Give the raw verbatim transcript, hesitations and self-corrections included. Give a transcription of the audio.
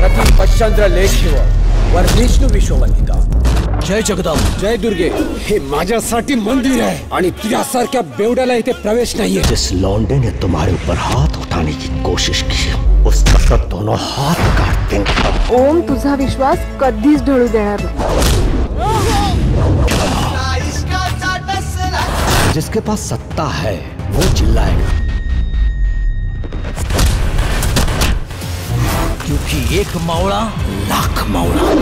प्रति पश्चंद्र लेख्य वर्धिष्णु विश्ववंदिता जय जगदंब जय दुर्गे। हे माझ्यासाठी मंदिर है आणि तुझ्यासारख्या बेवड्याला इथे प्रवेश नहीं है। जिस लौंडे ने तुम्हारे ऊपर हाथ उठाने की कोशिश की उसका सब दोनों हाथ काट देंगे। ओम तुझा विश्वास कधीच ढळू देणार नहीं। जिसके पास सत्ता है वो चिल्लाएगा क्योंकि एक मावड़ा लाख मावड़ा।